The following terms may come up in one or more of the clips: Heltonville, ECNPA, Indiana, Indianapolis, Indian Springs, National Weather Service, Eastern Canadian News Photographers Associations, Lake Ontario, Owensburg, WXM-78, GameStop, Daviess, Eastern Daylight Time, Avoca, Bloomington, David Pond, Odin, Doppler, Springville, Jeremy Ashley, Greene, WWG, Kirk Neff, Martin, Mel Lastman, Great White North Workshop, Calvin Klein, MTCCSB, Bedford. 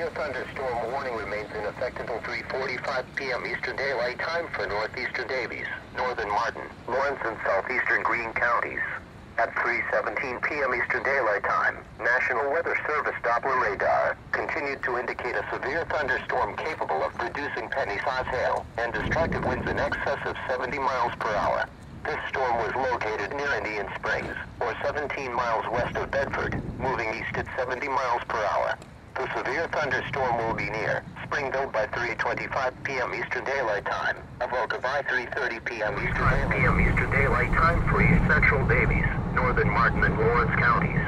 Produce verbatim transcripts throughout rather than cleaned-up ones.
severe thunderstorm warning remains in effect until three forty-five p m Eastern Daylight Time for northeastern Daviess, northern Martin, Lawrence, and southeastern Greene counties. At three seventeen p m Eastern Daylight Time, National Weather Service Doppler radar continued to indicate a severe thunderstorm capable of producing penny-size hail and destructive winds in excess of seventy miles per hour. This storm was located near Indian Springs, or seventeen miles west of Bedford, moving east at seventy miles per hour. The severe thunderstorm will be near Springville by three twenty-five p m Eastern Daylight Time, Avoca by three thirty p m Eastern, Eastern Daylight Time for East Central Daviess, northern Martin and Lawrence counties.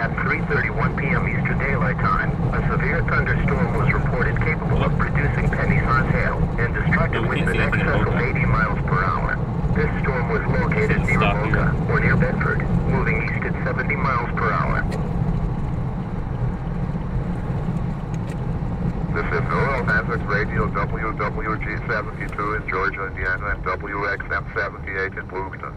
At three thirty-one p m Eastern Daylight Time, a severe thunderstorm was reported capable of producing penny-size hail and destructive winds in excess of eighty miles per hour. This storm was located near Avoca, or near Bedford, moving east at seventy miles per hour. This is Rural Hazards Radio W W G seventy-two in Georgia, Indiana, and W X M seventy-eight in Bloomington.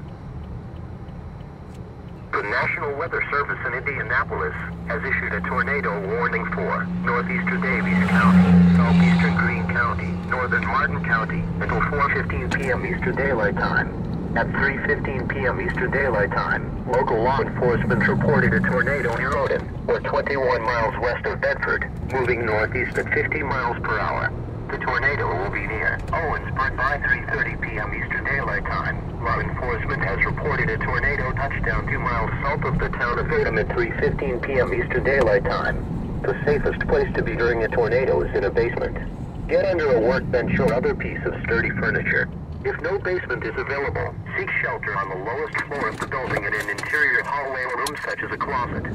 The National Weather Service in Indianapolis has issued a tornado warning for northeastern Daviess County, southeastern Greene County, northern Martin County until four fifteen p m Eastern Daylight Time. At three fifteen p m Eastern Daylight Time, local law enforcement reported a tornado near Odin, or twenty-one miles west of Bedford, moving northeast at fifty miles per hour. The tornado will be near Owensburg by three thirty p m Eastern Daylight Time. Law enforcement has reported a tornado touchdown two miles south of the town of Odin at three fifteen p m Eastern Daylight Time. The safest place to be during a tornado is in a basement. Get under a workbench or other piece of sturdy furniture. If no basement is available, seek shelter on the lowest floor of the building in an interior hallway or room such as a closet.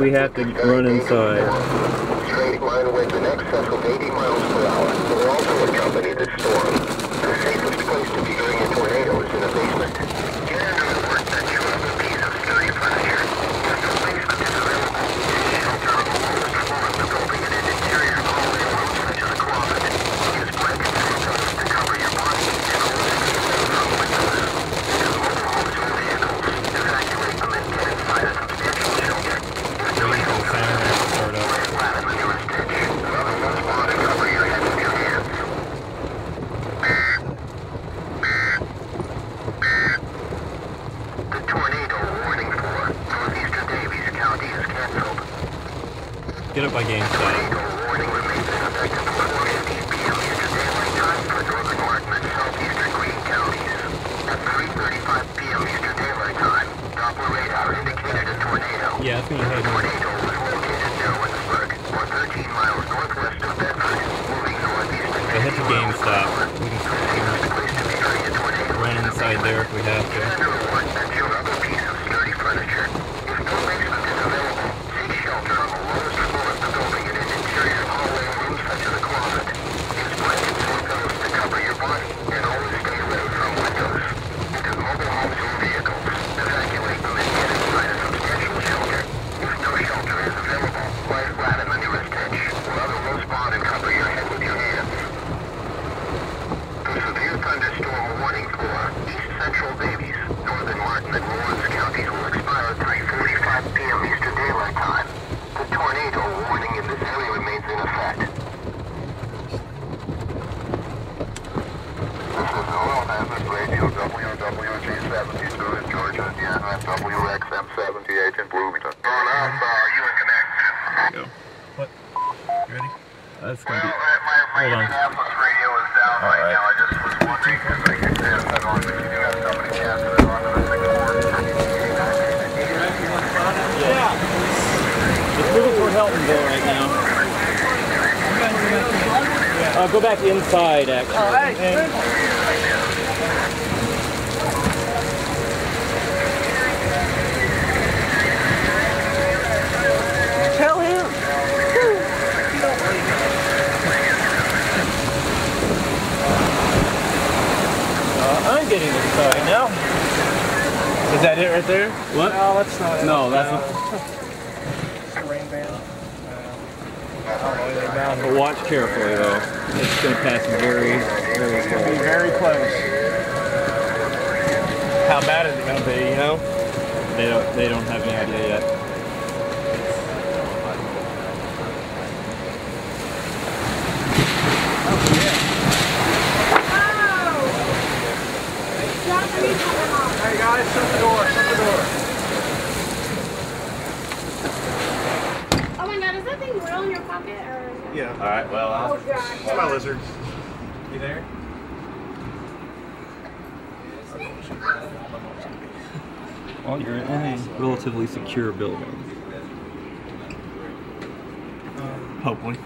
We have to run inside. Straight line winds in excess of eighty miles per hour will also accompany this storm. The safest place to be during a tornado is in a basement. Get under the workbench or a piece of sturdy furniture. If the basement is available, seek shelter on the lowest floor of the building in an interior hallway or room such as a closet. Use blankets and pillows to cover your body and hold it from windows. Use mobile homes or vehicles. Evacuate them and get inside a substantial shelter. If no shelter is available, lay flat in the nearest ditch. Another one's bond and cover your head with your hands. Get it by GameStop. Yeah, it's going to head north. The tornado was located near Owensburg, or thirteen miles northwest of Bedford, moving northeast. I hit the GameStop. We can run inside there if we have to. W W G seventy-two in Georgia, Indiana, and W X M seventy-eight in Bloomington. Going up, uh, you in connection. Go. What? You ready? That's gonna well, be... my, my Hold on. Indianapolis radio is down All right, right now. I just was wondering if I could say that on the you have somebody canceled it on the sixth. Yeah. It's moving toward Heltonville right now. Uh, go back inside, actually. All right. And, I'm getting inside now. Is that it right there? What? No, that's not it. No, that's not it. Rain bound. I don't know anything about it. But watch carefully, though. It's going to pass very, very close. It's going to be very close. How bad is it going to be, you know? They don't, they don't have any idea yet. Oh, yeah. Hey guys, shut the door, shut the door. Oh my god, is that thing real in your pocket? Or... Yeah. Alright, well, I'll... Oh gosh. My lizard. You there? Well, you're in a relatively secure building. Hopefully.